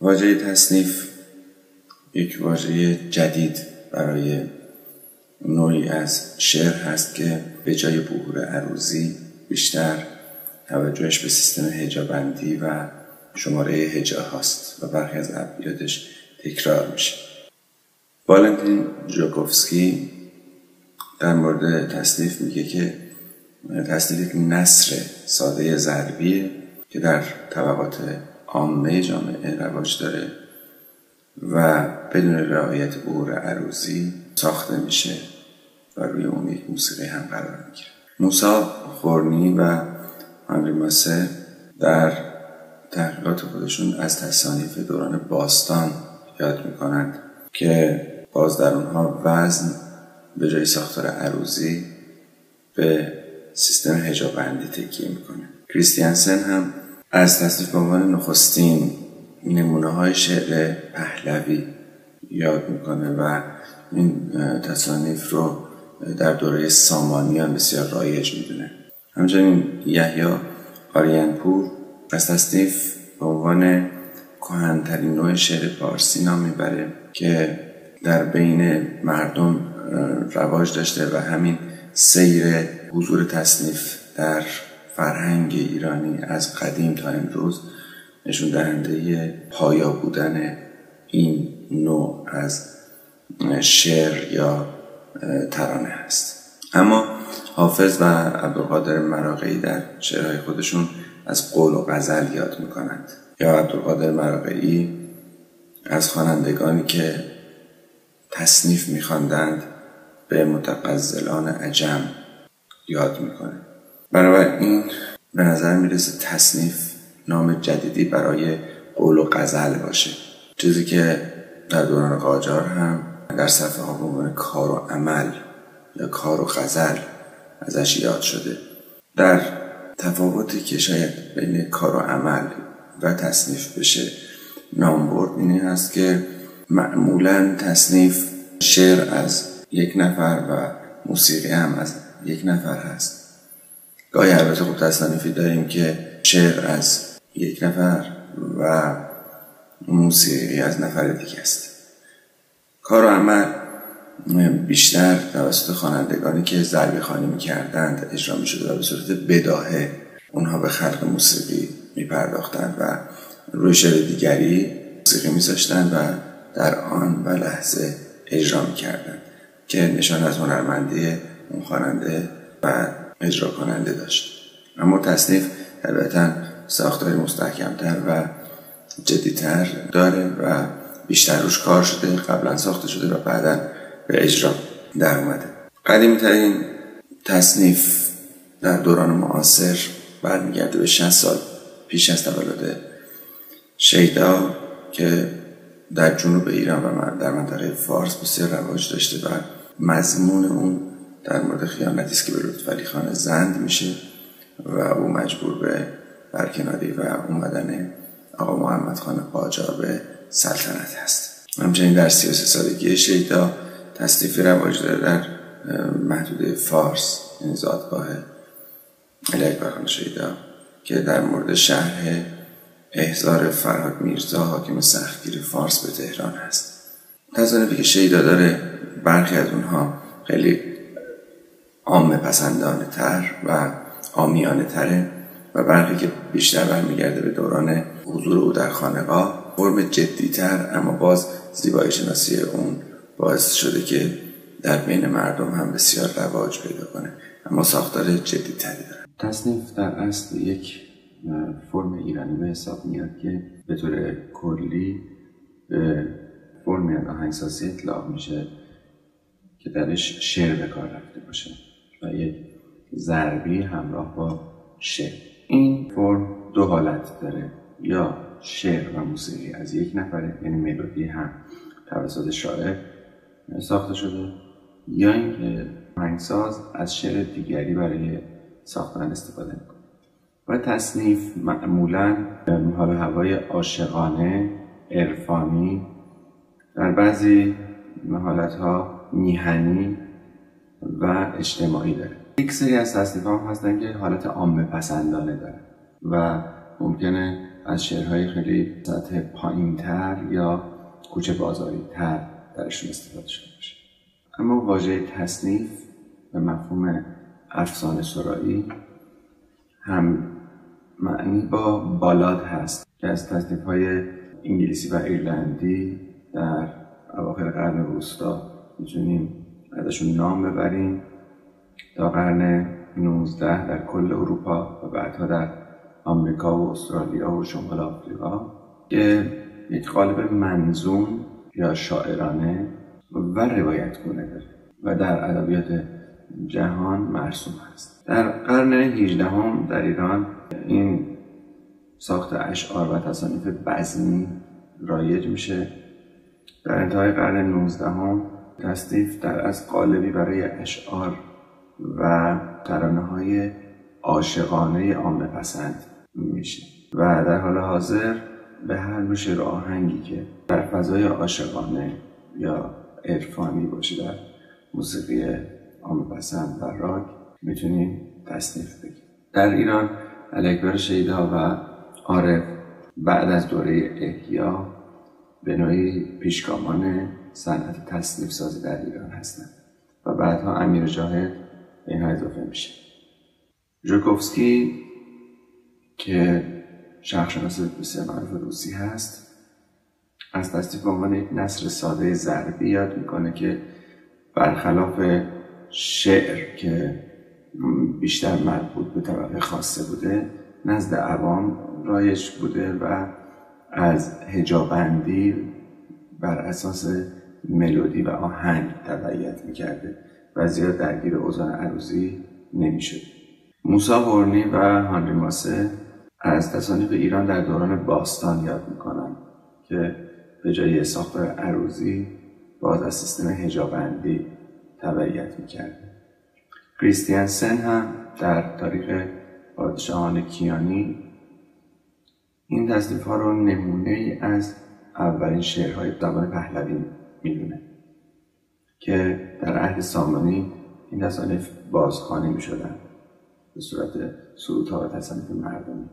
واژه تصنیف یک واژه جدید برای نوعی از شعر هست که به جای بحور عروضی بیشتر توجهش به سیستم هجابندی و شماره هجا هاست و برخی از ابیاتش تکرار میشه. والنتین ژوکوفسکی در مورد تصنیف میگه که تصنیف نثر ساده ضربیه که در طبقات عامه جامعه رواج داره و بدون رعایت بحور عروضی ساخته میشه و روی اون یک موسیقی هم قرار میگیره. موسی خورنی و اندریماسه در تحقیقات خودشون از تصانیف دوران باستان یاد میکنند که باز در اونها وزن به جای ساختار عروضی به سیستم هجابندی تکیه میکنه. کریستینسن هم از تصنیف به عنوان نخستین نمونه های شعر پهلوی یاد میکنه و این تصانیف رو در دوره سامانیان بسیار رایج میدونه. همچنین یحیی آرینپور از تصنیف به عنوان کهن‌ترین نوع شعر پارسی نام میبره که در بین مردم رواج داشته و همین سیر حضور تصنیف در فرهنگ ایرانی از قدیم تا امروز نشون دهنده پایا بودن این نوع از شعر یا ترانه هست. اما حافظ و عبدالقادر مراغی در شعرهای خودشون از قول و غزل یاد میکنند. یا عبدالقادر مراغی از خوانندگانی که تصنیف میخواندند به متغزلان عجم یاد میکنه. بنابراین به نظر میرسه تصنیف نام جدیدی برای قول و غزل باشه، چیزی که در دوران قاجار هم در صفحه ها به عنوان کار و عمل یا کار و غزل ازش یاد شده. در تفاوتی که شاید بین کار و عمل و تصنیف بشه نامبرد اینه هست که معمولا تصنیف شعر از یک نفر و موسیقی هم از یک نفر هست. گاهی البته خب تصنیفی داریم که شعر از یک نفر و موسیقی از نفر دیگه است. کار و عمل بیشتر توسط خوانندگانی که ضربه خوانی می‌کردند اجرا می‌شد و به صورت بداهه اونها به خلق موسیقی می‌پرداختند و روی شعر دیگری موسیقی می‌ذاشتند و در آن و لحظه اجرا می‌کردند که نشان از هنرمندی اون خواننده و اجرا کننده داشت. اما تصنیف طبیعتاً ساختاری مستحکم‌تر و جدی‌تر داره و بیشتر روش کار شده، قبلا ساخته شده و بعدا به اجرا در اومده. قدیمی‌ترین تصنیف در دوران معاصر برمیگرده به 60 سال پیش از تولد شیدا که در جنوب ایران و در منطقه فارس بسیار رواج داشته و مضمون اون در مورد خیانتی است که به لطفعلی خان زند میشه و او مجبور به برکناری و اومدن آقامحمدخان قاجار به سلطنت هست. همچنین در 33 سالگی شیدا تصنیفی رواج داره در محدوده فارس، یعنی زادگاه علی‌اکبرخان شیدا، که در مورد شرح احضار فرهاد میرزا حاکم سختگیر فارس به تهران هست. تصانیفی که شیدا داره برخی از اونها خیلی عامه پسندانه تر و عامیانه تره و برخی که بیشتر برمیگرده به دوران حضور او در خانقاه فرم جدی‌تر، اما باز زیبایی شناسی اون باعث شده که در بین مردم هم بسیار رواج پیدا کنه، اما ساختار جدی‌تری داره. تصنیف در اصل یک فرم ایرانی به حساب میاد که به طور کلی به فرمی از آهنگسازی اطلاق میشه که درش شعر به کار رفته باشه و یک ضربی همراه با شعر. این فرم دو حالت داره، یا شعر و موسیقی از یک نفره، یعنی ملودی هم توسط شاعر ساخته شده، یا اینکه آهنگساز از شعر دیگری برای ساختن استفاده میکنه. و تصنیف معمولاً حال و هوای عاشقانه، عرفانی، در بعضی حالتها میهنی و اجتماعی داره. یک سری از تصنیف‌ها هستن که حالت عامه پسندانه داره و ممکنه از شعرهای خیلی سطح پایین‌تر یا کوچه بازاری‌تر درشون استفاده شده باشه. اما واژه تصنیف به مفهوم افسانه سرایی هم معنی با بالاد هست که از تصنیف‌های انگلیسی و ایرلندی در اواخر قرن وسطا می‌تونیم ازشون نام ببریم تا قرن 19 در کل اروپا و بعدها در آمریکا و استرالیا و شمال آفریقا که یک قالب منظوم یا شاعرانه و روایتگونه داره و در ادبیات جهان مرسوم است. در قرن 18 هم در ایران این ساخت اشعار و تصانیف بزمی رایج میشه. در انتهای قرن 19 هم تصنیف در از قالبی برای اشعار و ترانه‌های عاشقانه عامه پسند میشه و در حال حاضر به هر نوع شعر و آهنگی که در فضای عاشقانه یا عرفانی باشه در موسیقی عامه پسند و راک میتونیم تصنیف بگیم. در ایران علی‌اکبر شیدا و عارف بعد از دوره احیا به نوعی پیشگامان صنعت تصنیف سازی در ایران هستند و بعدها امیر جاهد به اینها اضافه میشه. ژوکوفسکی که شخصشناس بسیار معروف روسی هست از تصنیف به عنوان یک نثر ساده ضربی یاد میکنه که برخلاف شعر که بیشتر مربوط به طبقه خاصه بوده نزد عوام رایج بوده و از هجابندی بر اساس ملودی و آهنگ تبعیت میکرده و زیاد درگیر اوزان عروضی نمیشد. موسی خورنی و اندریماسه از تصانیف ایران در دوران باستان یاد میکنن که به جای ساختار عروضی باز از سیستم هجابندی تبعیت میکرده. کریستینسن هم در تاریخ پادشاهان کیانی این تصنیف ها رو نمونه ای از اولین شعرهای زبان پهلوی میدونه که در عهد سامانی این تصانیف بازخوانی میشدن به صورت سرودها و تصانیف مردمی.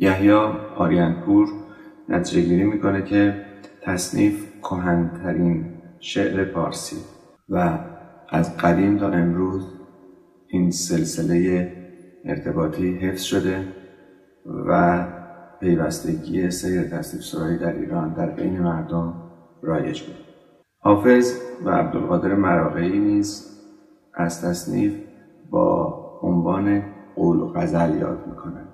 یحیی آرینپور نتیجه گیری میکنه که تصنیف کهن‌ترین شعر پارسی و از قدیم تا امروز این سلسله ارتباطی حفظ شده و پیوستگی سیر تصنیف سرایی در ایران در بین مردم رایج بود. حافظ و عبدالقادر مراغی نیز از تصنیف با عنوان قول و غزل یاد میکنند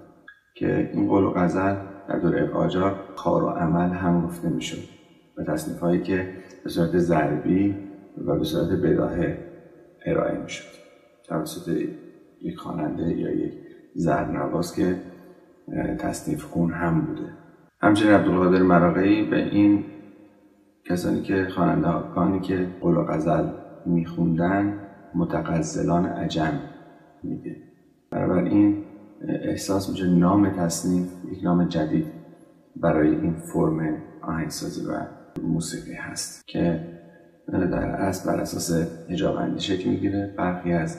که این قول و غزل در دوره قاجار کار و عمل هم گفته میشد و تصنیف هایی که به صورت ضربی و به صورت بداهه ارائه میشد توسط یک خواننده یا یک زرنواز که تصنیف خون هم بوده. همچنین عبدالقادر مراغی به این کسانی که خوانندگانی که قول و غزل میخوندن متغزلان عجم میگه. برابر این احساس میشه نام تصنیف یک نام جدید برای این فرم آهنگسازی و موسیقی هست که در اصل بر اساس هجابندی شکل میگیره. برخی از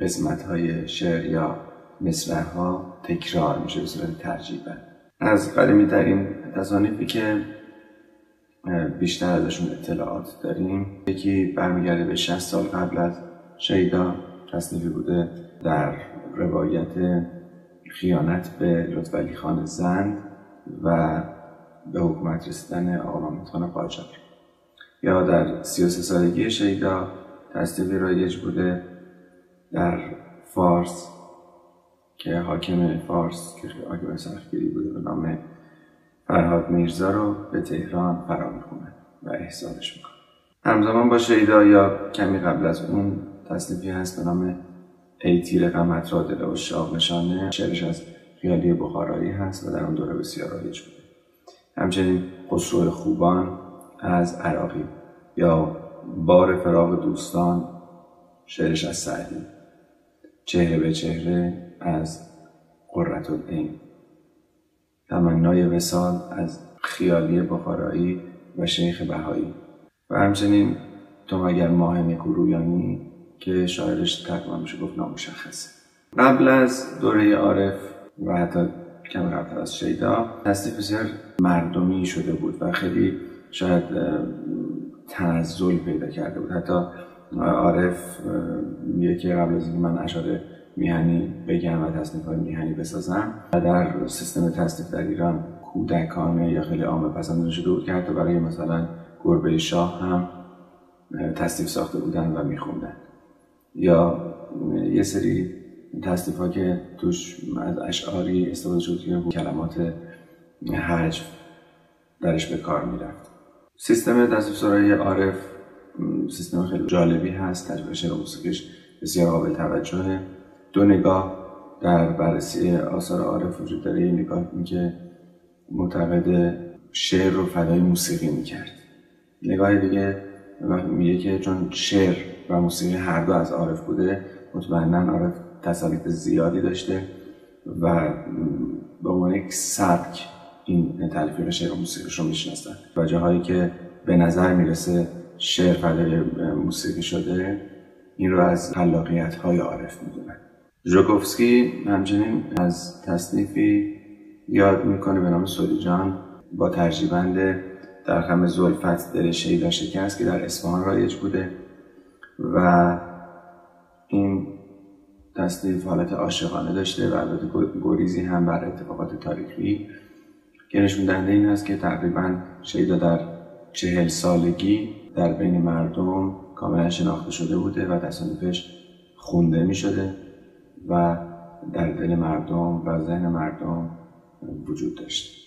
قسمت های شعر یا مصرع ها تکرار میشه به صورت ترجیبا. از قدیمی ترین تصانیفی که بیشتر ازشون اطلاعات داریم یکی برمیگرده به 60 سال قبل از شیدا، تصنیفی بوده در روایت خیانت به لطفعلی خان زند و به حکومت رسیدن آقامحمدخان قاجار. یا در 33 سالگی شیدا تصنیفی رایج بوده در فارس که حاکم فارس که حاکم سختگیری بوده به نام فرهاد میرزا رو به تهران فرا میخونه و احضارش میکنه. همزمان با شیدا یا کمی قبل از اون تصنیفی هست به نام ای تیر غمت را دل عشاق نشانه، شعرش از خیالی بخارایی هست و در اون دوره بسیار رایج بوده. همچنین خسرو خوبان از عراقی یا بار فراق دوستان، شعرش از سعدی، چهره به چهره از قرةالعین، تمنای وصال از خیالی بخارایی و شیخ بهایی و همچنین تو مگر ماه نیکورویانی که شاعرش تقریبا میشه گفت نامشخصه. قبل از دوره عارف و حتی کم قبلتر از شیدا تصنیف بسیار مردمی شده بود و خیلی شاید تنزل پیدا کرده بود. حتی عارف میگه که قبل از اینکه من اشعار میهنی بگم و تصنیف‌های میهنی بسازم و در سیستم تصنیف در ایران کودکانه یا خیلی عامه پسندانه شده بود که حتی برای مثلا گربه شاه هم تصنیف ساخته بودن و میخوندن، یا یه سری تصنیف‌ها که توش از اشعاری استفاده شد که کلمات هجو درش به کار میرفت. سیستم تصنیف سرای عارف سیستم خیلی جالبی هست، تجربه شعر و موسیقیش بسیار قابل توجهه. دو نگاه در بررسی آثار عارف وجود داره. یه نگاه این که معتقد شعر رو فدای موسیقی میکرد، نگاه دیگه وقتی میگه که چون شعر و موسیقی هر دو از عارف بوده مطمئناً عارف تسلط زیادی داشته و به عنوان یک سبک این تلفیق شعر و موسیقیش رو میشناسن و جاهایی که به نظر میرسه شعر فدای موسیقی شده این رو از خلاقیت‌های عارف میدونن. ژوکوفسکی همچنین از تصنیفی یاد میکنه به نام سوریجان با ترجیبند در خم زلفت دل شیدا شکست که در اصفهان رایج بوده و این تصنیف حالت عاشقانه داشته و البته گریزی هم بر اتفاقات تاریخی که نشون دهنده این است که تقریبا شیدا در 40 سالگی در بین مردم کاملا شناخته شده بوده و تصانیفش خونده می شده و در دل مردم و ذهن مردم وجود داشت.